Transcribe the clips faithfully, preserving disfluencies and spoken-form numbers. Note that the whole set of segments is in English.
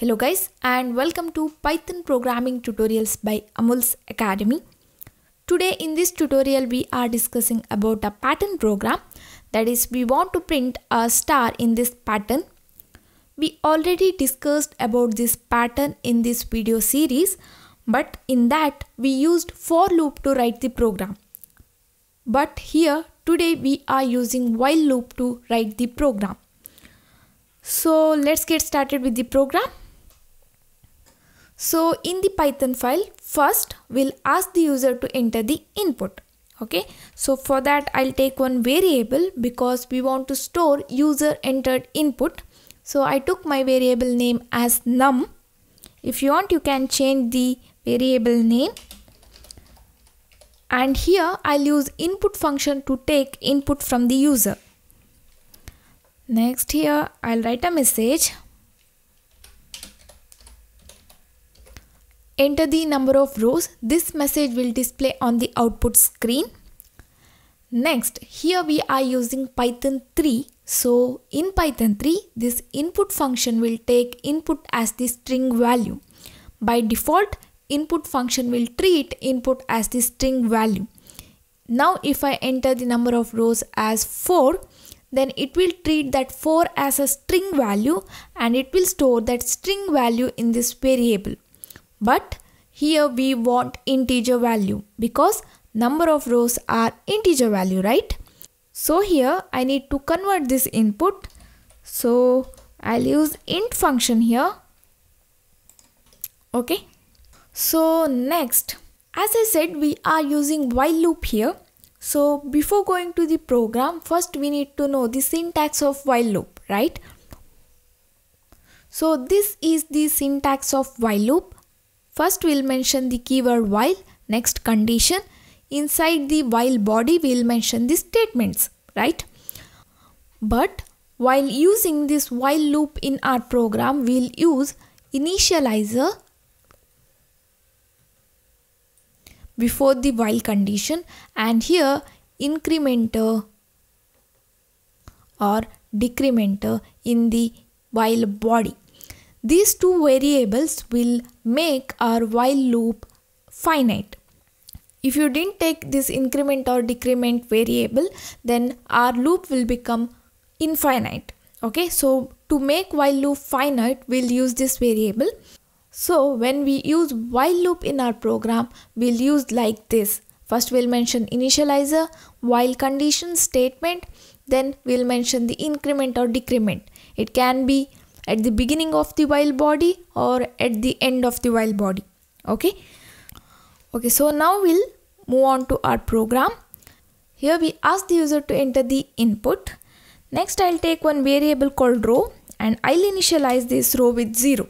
Hello guys, and welcome to Python programming tutorials by Amulya's Academy. Today in this tutorial we are discussing about a pattern program, that is, we want to print a star in this pattern. We already discussed about this pattern in this video series, but in that we used for loop to write the program. But here today we are using while loop to write the program. So let's get started with the program. So in the Python file, first we'll ask the user to enter the input. Okay, so for that I'll take one variable because we want to store user entered input. So I took my variable name as num. If you want, you can change the variable name. And here I'll use input function to take input from the user. Next, here I'll write a message. Enter the number of rows. This message will display on the output screen. Next, here we are using Python three. So in Python three, this input function will take input as the string value. By default, input function will treat input as the string value. Now if I enter the number of rows as four, then it will treat that four as a string value and it will store that string value in this variable. But here we want integer value because number of rows are integer value, right? So here I need to convert this input. So I'll use int function here. Okay. So next, as I said, we are using while loop here. So before going to the program, first we need to know the syntax of while loop, right? So this is the syntax of while loop. First we'll mention the keyword while, next condition. Inside the while body we'll mention the statements, right? But while using this while loop in our program, we'll use initializer before the while condition, and here incrementer or decrementer in the while body. These two variables will make our while loop finite. If you didn't take this increment or decrement variable, then our loop will become infinite. Okay, so to make while loop finite, we'll use this variable. So when we use while loop in our program, we'll use like this. First we'll mention initializer, while condition, statement, then we'll mention the increment or decrement. It can be at the beginning of the while body or at the end of the while body. Okay. Okay, so now we'll move on to our program. Here we ask the user to enter the input. Next I'll take one variable called row and I'll initialize this row with zero.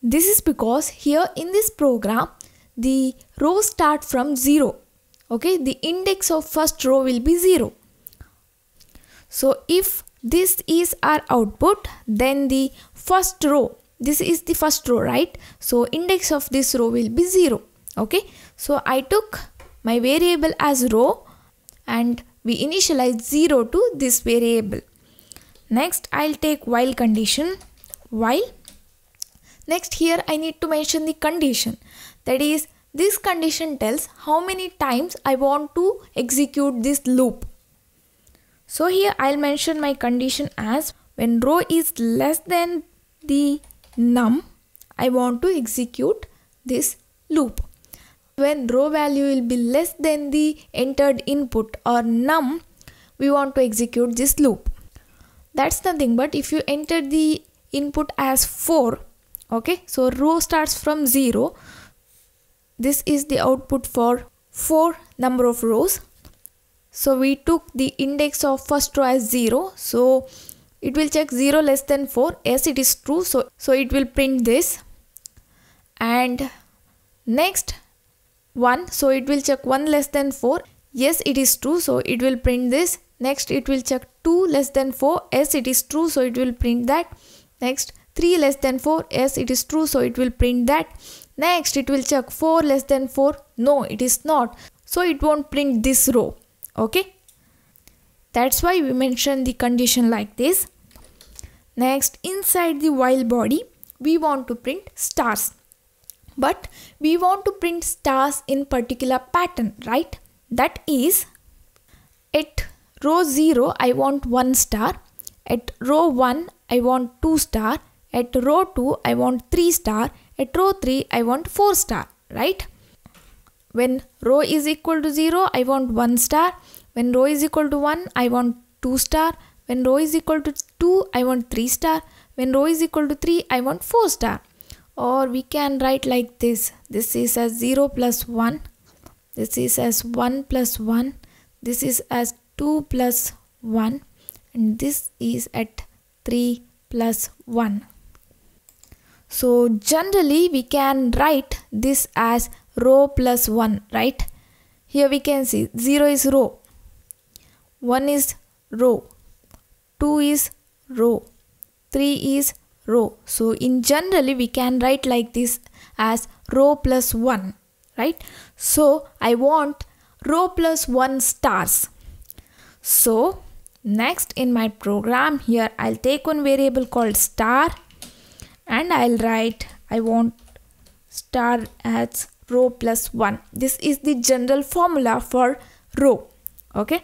This is because here in this program, the row start from zero. Okay, the index of first row will be zero. So if this is our output, then the first row, this is the first row, right? So index of this row will be zero. Okay, so I took my variable as row and we initialize zero to this variable. Next, I'll take while condition, while. Next, here I need to mention the condition, that is, this condition tells how many times I want to execute this loop. So here I'll mention my condition as when row is less than the num, I want to execute this loop. When row value will be less than the entered input or num, we want to execute this loop. That's nothing but if you enter the input as four, okay, so row starts from zero. This is the output for four number of rows. So we took the index of first row as zero. So it will check zero less than four. Yes, it is true. So, so it will print this. And next one. So it will check one less than four. Yes, it is true. So it will print this. Next, it will check two less than four. Yes, it is true. So it will print that. Next, three less than four, yes it is true, so it will print that. Next it will check four less than four, no it is not, so it won't print this row. Okay, that's why we mention the condition like this. Next, inside the while body we want to print stars. But we want to print stars in particular pattern, right? That is, at row zero, I want one star. At row one, I want two star. At row two, I want three star. At row three, I want four star, right? When row is equal to zero, I want one star. When row is equal to one, I want two star. When row is equal to two, I want three star. When row is equal to three, I want four star. Or we can write like this. This is as zero plus one. This is as one plus one. This is as two plus one. And this is at three plus one. So generally we can write this as row plus one, right? Here we can see zero is row, one is row, two is row, three is row. So in generally we can write like this as row plus one, right? So I want row plus one stars. So next in my program here, I'll take one variable called star and I'll write I want star as row plus one. This is the general formula for row. Okay.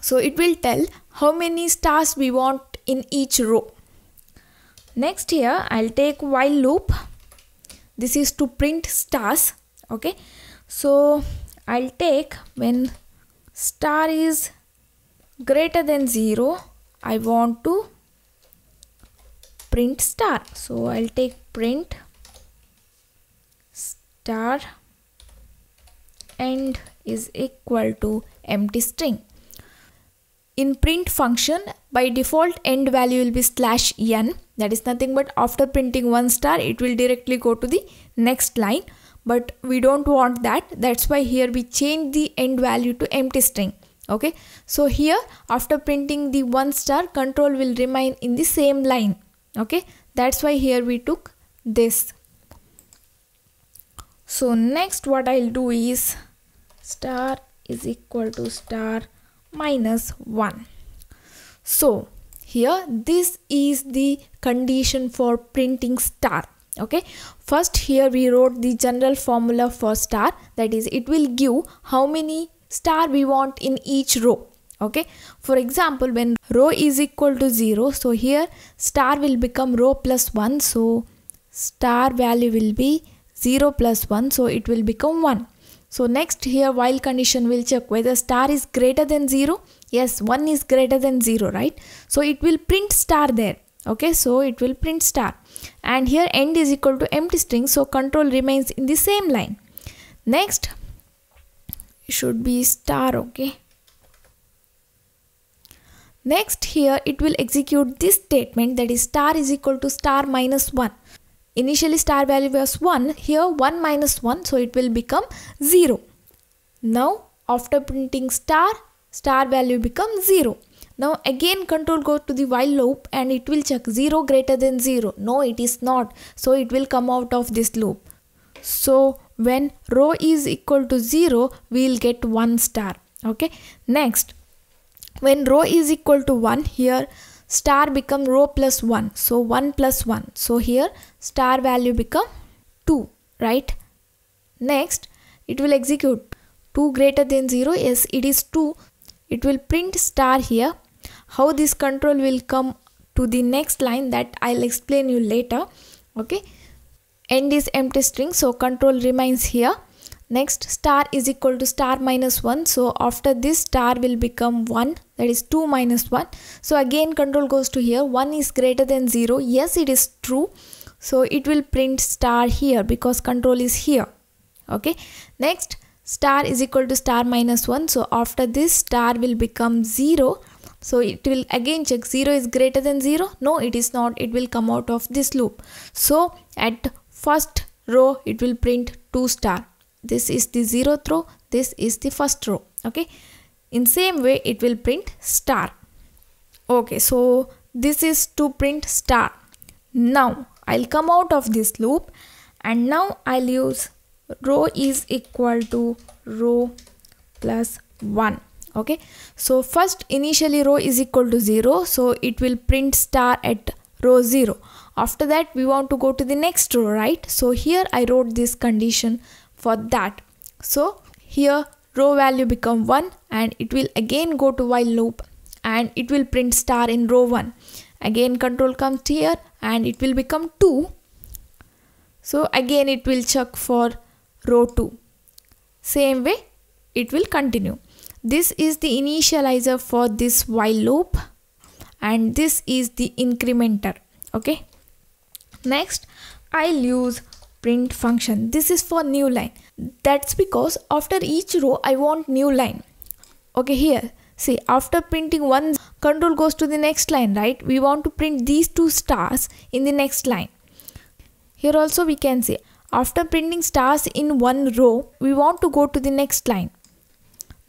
So it will tell how many stars we want in each row. Next here, I'll take while loop. This is to print stars. Okay. So I'll take when star is greater than zero, I want to print star. So I'll take print star end is equal to empty string. In print function, by default end value will be slash n. That is nothing but after printing one star, it will directly go to the next line. But we don't want that. That's why here we change the end value to empty string. Okay, so here after printing the one star, control will remain in the same line. Okay, that's why here we took this. So next what I'll do is star is equal to star minus one. So here this is the condition for printing star. Okay, first here we wrote the general formula for star, that is it will give how many star we want in each row. Okay, for example, when row is equal to zero, so here star will become row plus one, so star value will be zero plus one, so it will become one. So next here while condition will check whether star is greater than zero. Yes, one is greater than zero, right? So it will print star there. Okay, so it will print star, and here end is equal to empty string, so control remains in the same line. Next should be star. Okay, next here it will execute this statement, that is star is equal to star minus one. Initially star value was one, here one minus one, so it will become zero. Now after printing star, star value becomes zero. Now again control go to the while loop and it will check zero greater than zero. No, it is not, so it will come out of this loop. So when row is equal to zero, we'll get one star. Okay, next when row is equal to one, here star become row plus one, so one plus one, so here star value become two, right? Next it will execute two greater than zero. Yes, it is two. It will print star here. How this control will come to the next line, that I'll explain you later. Okay, end is empty string, so control remains here. Next star is equal to star minus one, so after this star will become one, that is two minus one. So again control goes to here, one is greater than zero. Yes, it is true, so it will print star here because control is here. Okay, next star is equal to star minus one, so after this star will become zero, so it will again check zero is greater than zero. No, it is not, it will come out of this loop. So at first row it will print two star. This is the zeroth row, this is the first row. Okay, in same way it will print star. Okay, so this is to print star. Now I'll come out of this loop and now I'll use row is equal to row plus one. Okay, so first initially row is equal to zero, so it will print star at row zero. After that we want to go to the next row, right? So here I wrote this condition for that. So here row value become one and it will again go to while loop and it will print star in row one. Again control comes here and it will become two. So again it will check for row two. Same way it will continue. This is the initializer for this while loop and this is the incrementer. Okay. Next I'll use print function. This is for new line. That's because after each row I want new line. Okay, here see, after printing one, control goes to the next line, right? We want to print these two stars in the next line. Here also we can see after printing stars in one row we want to go to the next line.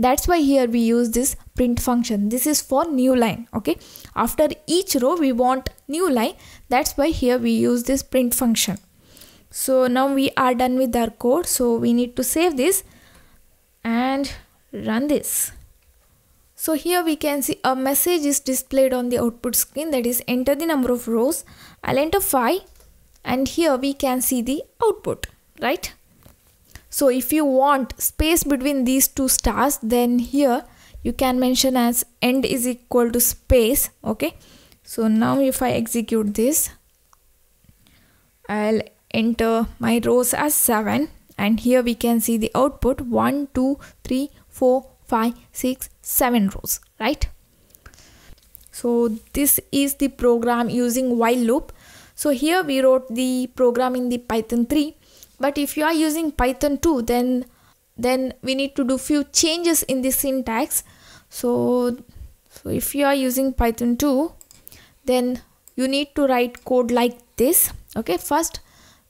That's why here we use this print function. This is for new line. Okay, after each row we want new line. That's why here we use this print function. So now we are done with our code. So we need to save this and run this. So here we can see a message is displayed on the output screen, that is enter the number of rows. I'll enter five and here we can see the output, right? So if you want space between these two stars, then here you can mention as end is equal to space. Okay, so now if I execute this, I'll enter my rows as seven and here we can see the output one, two, three, four, five, six, seven rows, right? So this is the program using while loop. So here we wrote the program in the Python three, but if you are using Python two, then then we need to do few changes in the syntax. So, so if you are using Python two, then you need to write code like this. Okay, first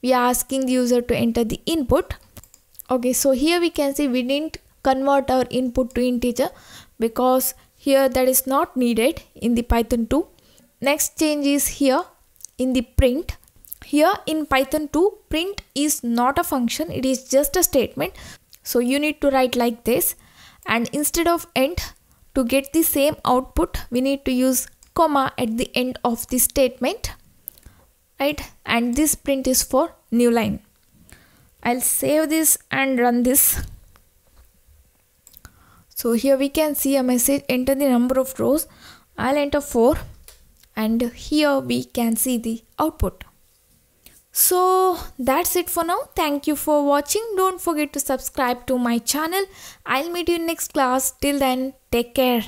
we are asking the user to enter the input. Okay, so here we can see we didn't convert our input to integer because here that is not needed in the Python two. Next change is here in the print. Here in Python two, print is not a function, it is just a statement. So you need to write like this, and instead of end, to get the same output, we need to use comma at the end of the statement, right? And this print is for new line. I'll save this and run this. So here we can see a message, enter the number of rows. I'll enter four and here we can see the output. So that's it for now. Thank you for watching. Don't forget to subscribe to my channel. I'll meet you in next class. Till then, take care.